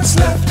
what's left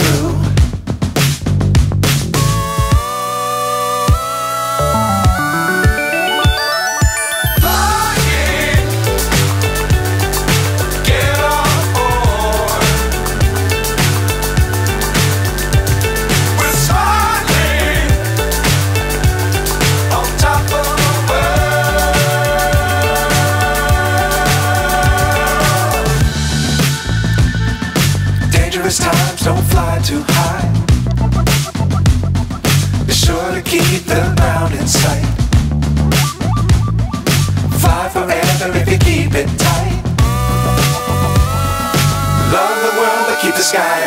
through. Times don't fly too high. Be sure to keep the ground in sight. Fly forever if you keep it tight. Love the world, but keep the sky